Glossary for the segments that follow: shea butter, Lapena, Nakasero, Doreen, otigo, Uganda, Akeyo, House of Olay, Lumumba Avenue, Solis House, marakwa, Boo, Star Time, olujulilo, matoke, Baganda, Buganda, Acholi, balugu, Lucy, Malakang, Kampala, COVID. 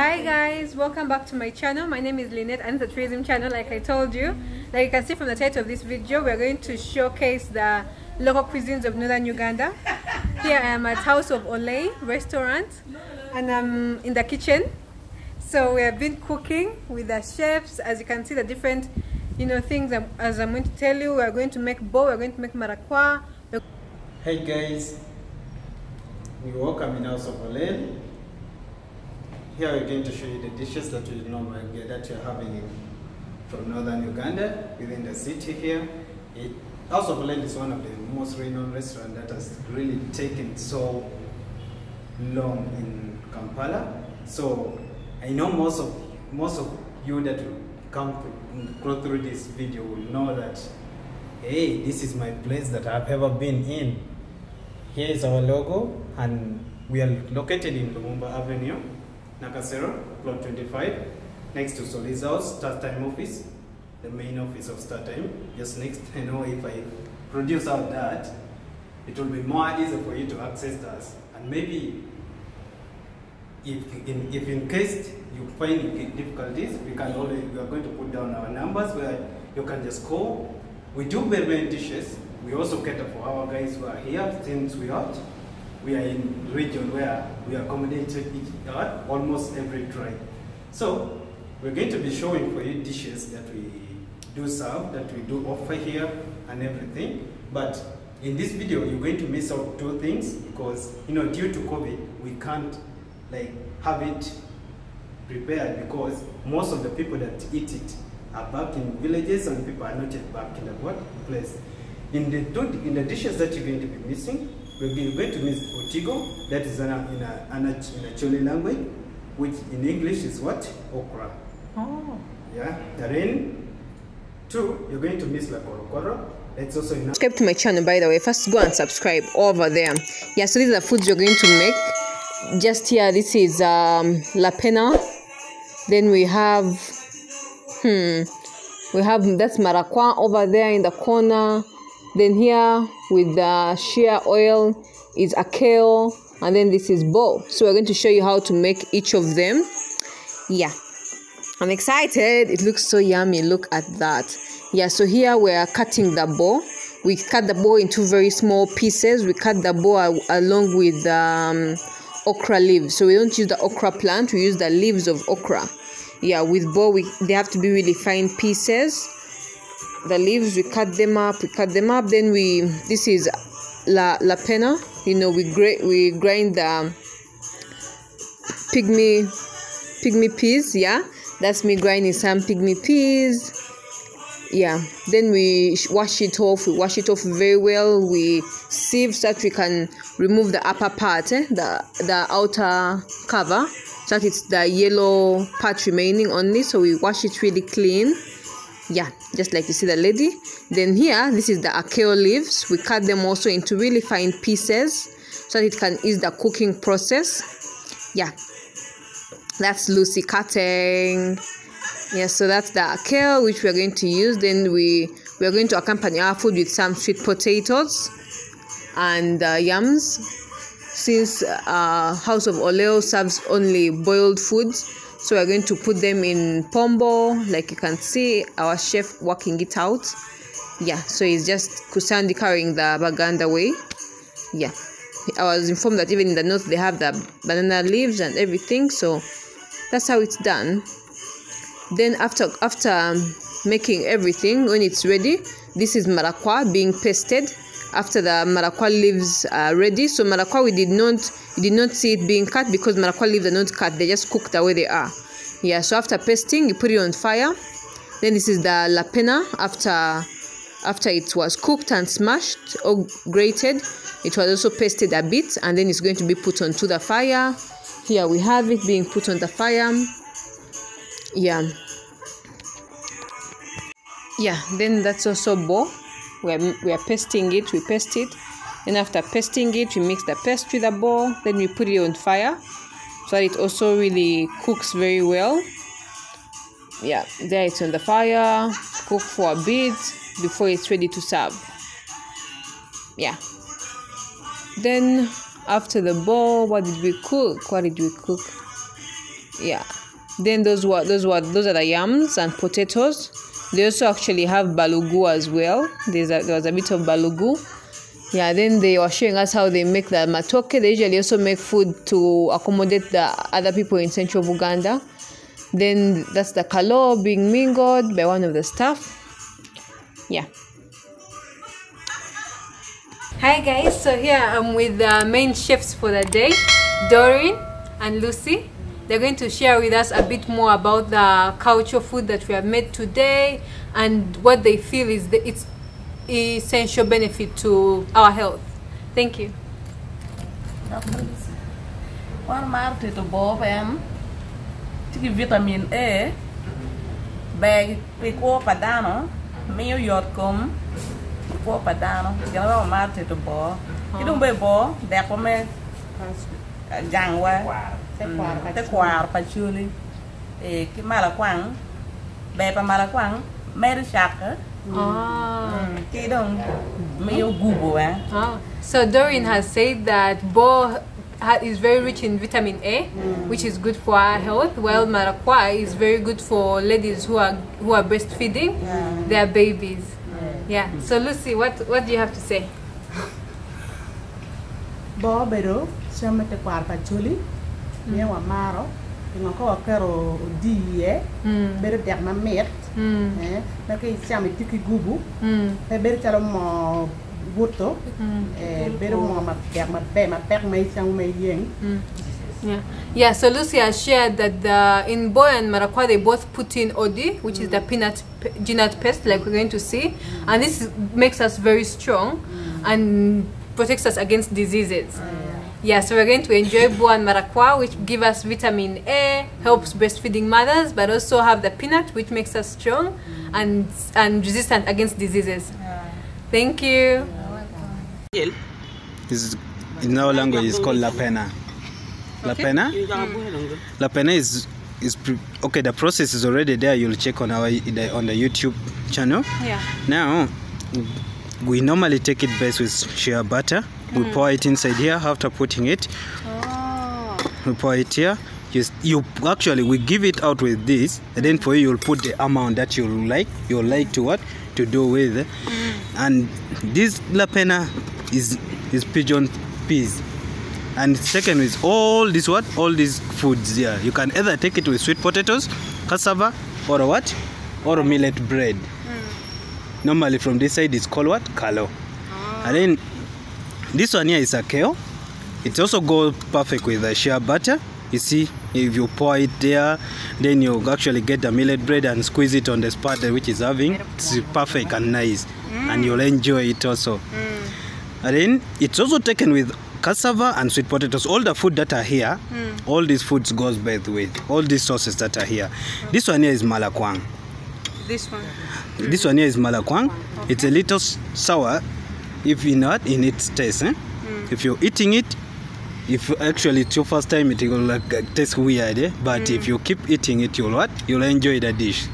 Hi guys, welcome back to my channel. My name is Lynette and the tourism channel. Like I told you, like you can see from the title of this video, we're going to showcase the local cuisines of northern Uganda. Here I am at House of Olay restaurant and I'm in the kitchen. So we have been cooking with the chefs. As you can see, the different things as I'm going to tell you. We're going to make Boo, we're going to make marakwa. Hey guys, we welcome in House of Olay. Here we're going to show you the dishes that you normally get, that you're having from northern Uganda, within the city here. House of Olay is one of the most renowned restaurants that has really taken so long in Kampala. So I know most of you that will go through this video will know that, hey, this is my place that I've ever been in. Here is our logo, and we are located in Lumumba Avenue, Nakasero, plot 25, next to Solis House, Star Time office, the main office of Star Time. Just next, I know if I produce out that, it will be more easy for you to access us. And maybe, if in case you find difficulties, we are going to put down our numbers where you can just call. We do very many dishes. We also cater for our guys who are here, since we are out. We are in region where we accommodate almost every tribe. So we're going to be showing for you dishes that we do serve, that we do offer here and everything. But in this video, you're going to miss out two things because, due to COVID, we can't have it prepared because most of the people that eat it are back in villages and people are not yet back in the workplace. In the dishes that you're going to be missing, we're going to miss otigo, that is in a Acholi language, which in English is what? Okra. Oh. Yeah, Doreen. Two, you're going to miss la korokoro. That's also in. Subscribe to my channel, by the way. First, go and subscribe over there. Yeah, so these are foods you're going to make. Just here, this is Lapena. Then we have, that's marakwa over there in the corner. Then here with the shea oil is Akeyo, and then this is Boo. So we're going to show you how to make each of them. Yeah, I'm excited. It looks so yummy. Look at that. Yeah, so here we are cutting the Boo. We cut the Boo into very small pieces. We cut the Boo along with okra leaves. So we don't use the okra plant. We use the leaves of okra. Yeah, with Boo, they have to be really fine pieces. The leaves, we cut them up. Then this is lapena. We grind the pygmy peas. Yeah, that's me grinding some pygmy peas. Yeah, then we wash it off. We wash it off very well. We sieve so that we can remove the upper part, the outer cover, so that it's the yellow part remaining only. So we wash it really clean. Yeah, just like you see the lady. Then here, this is the Akeyo leaves. We cut them also into really fine pieces so that it can ease the cooking process. Yeah, that's Lucy cutting. Yeah, so that's the Akeyo which we are going to use. Then we are going to accompany our food with some sweet potatoes and yams. Since House of Olay serves only boiled foods, so we're going to put them in pombo, like you can see our chef working it out. Yeah, so he's just kusandi carrying the baganda way. Yeah, I was informed that even in the north they have the banana leaves and everything, so that's how it's done. Then after making everything, when it's ready, this is marakwa being pasted. After the marakwa leaves are ready, so marakwa we did not see it being cut because marakwa leaves are not cut; they just cooked the way they are. Yeah. So after pasting, you put it on fire. Then this is the lapena. After it was cooked and smashed or grated, it was also pasted a bit, and then it's going to be put onto the fire. Here we have it being put on the fire. Yeah. Yeah. Then that's also Boo. We are pasting it, we paste it, and after pasting it, we mix the paste with the Boo, then we put it on fire so that it also really cooks very well. Yeah, there it's on the fire, cook for a bit before it's ready to serve. Yeah, then after the Boo, what did we cook? Yeah. Then those are the yams and potatoes. They also actually have balugu as well. There was a bit of balugu. Yeah, then they were showing us how they make the matoke. They usually also make food to accommodate the other people in central Uganda. Then that's the kalo being mingled by one of the staff. Yeah. Hi guys, so here I'm with the main chefs for the day, Doreen and Lucy. They're going to share with us a bit more about the cultural food that we have made today and what they feel is its essential benefit to our health. Thank you. Vitamin A, bag, pico padano, meal yotcom, pico padano, yellow marty to ball. You don't be ball, there come jangwa, the quar, patchouli, a Malakang, Baba Malakang, Mary Shaka, Kidon, meal gubo, eh? So Doreen has said that ball is very rich in vitamin A, which is good for our health, while maracua is very good for ladies who are breastfeeding their babies. Yeah. So Lucy, what do you have to say? Bobero, chamete quarpachuli, mewa maro, ngoko akero die, bere derma met, eh, nake chamete kigubu, bere chalomo burto, yeah, so Lucy has shared that in Bo and Maracua they both put in Odi, which is the peanut paste, like we're going to see, and this makes us very strong and protects us against diseases. Yeah, so we're going to enjoy Bo and Maracua, which give us vitamin A, helps breastfeeding mothers, but also have the peanut, which makes us strong and resistant against diseases. Thank you. In our language, it's called Lapena. Lapena? Lapena is okay. The process is already there. You'll check on the YouTube channel. Yeah. Now, we normally take it best with shea butter. We pour it inside here. After putting it, we pour it here. We give it out with this, and then for you'll put the amount that you'll like to do with. And this lapena is pigeon peas, and second is all these foods here. You can either take it with sweet potatoes, cassava, or or millet bread. Normally from this side it's called kalo. And then this one here is akeyo. It also goes perfect with the shea butter. You see, if you pour it there, then you actually get the millet bread and squeeze it on the spot which is having. It's perfect and nice, and you'll enjoy it also. And then it's also taken with cassava and sweet potatoes. All the food that are here, all these foods goes best with all these sauces that are here. This one here is Malakang. This one here is Malakang. Okay. It's a little sour, if you're not in its taste. If you're eating it. If actually it's your first time, it will taste weird, eh? But if you keep eating it, you'll enjoy the dish.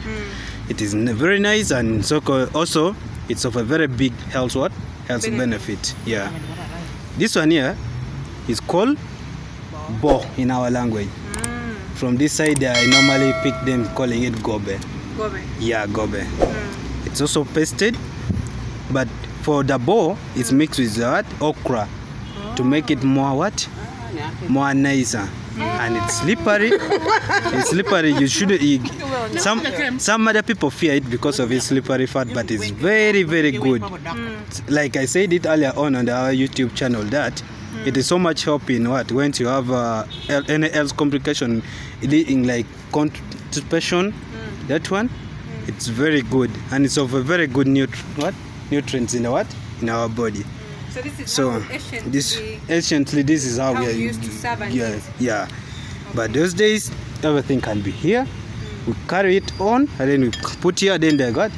It is very nice, and so also it's of a very big health benefit. Yeah. This one here is called bo in our language. From this side, I normally pick them calling it gobe. Gobe. Yeah, gobe. It's also pasted, but for the bo, it's mixed with okra to make it more more nicer, and it's slippery. It's slippery. You should eat. Some other people fear it because of its slippery fat, but it's very, very good. Like I said it earlier on our YouTube channel, that it is so much help in when you have any health complication, in like constipation. That one, it's very good, and it's of a very good nutrients in in our body. So this is anciently this is how we used to serve and eat. Yeah. Okay. But those days everything can be here. We carry it on, and then we put here. Then they got.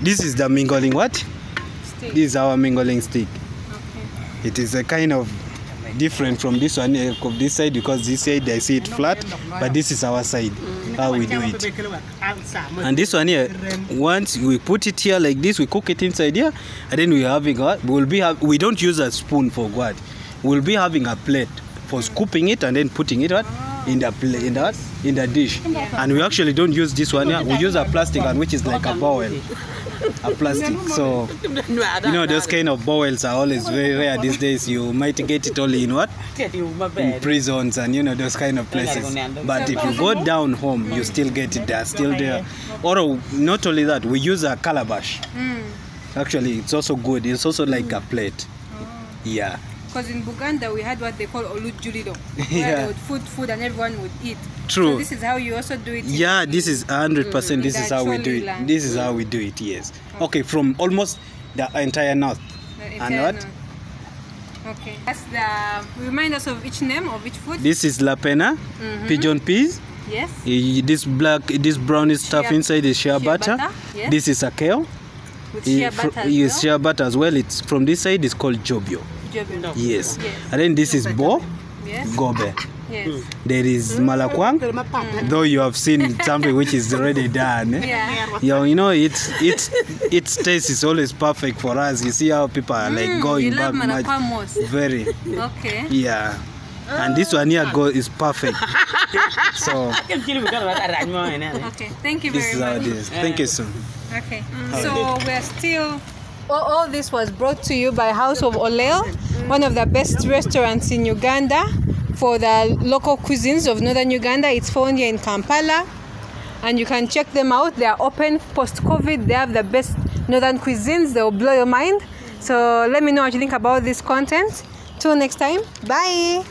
This is the mingling stick. This is our mingling stick. Okay. It is a kind of different from this one of this side, because this side I see it flat, but this is our side how we do it. And this one here, once we put it here like this, we cook it inside here, and then we we don't use a spoon for what. We'll be having a plate for scooping it and then putting it in the dish. Yeah. And we actually don't use this one. Yeah? We use a plastic one, which is like a bowl. A plastic. So, you know, those kind of bowls are always very rare these days. You might get it only in what? In prisons and, you know, those kind of places. But if you go down home, you still get it. They're still there. Or not only that, we use a calabash. Actually, it's also good. It's also like a plate. Yeah. Because in Buganda we had what they call olujulilo, where they would food and everyone would eat. True. So this is how you also do it. Yeah, this is 100%. This is how we do it. Land. This is how we do it. Yes. Okay, from almost the entire north. The entire and what? North. Okay. That's the remind us of each name of each food. This is lapena, pigeon peas. Yes. This brownish stuff inside is shea butter. Yes. This is akeyo. With shea butter. Yes, shea butter as well. It's from this side. It's called jobio. No. Yes. And then this is Boo, Gobe. Yes. There is Malakang, though you have seen something which is already done. Eh? Yeah. You know, its taste is always perfect for us. You see how people are like going back much. Very. Okay. Yeah. And this one here is perfect. So. Okay. Thank you very much. This is how it is. Thank you so much. Okay. So we're still. All this was brought to you by House of Olay, one of the best restaurants in Uganda for the local cuisines of northern Uganda. It's found here in Kampala, and you can check them out. They are open post-COVID. They have the best northern cuisines. They will blow your mind. So let me know what you think about this content. Till next time. Bye.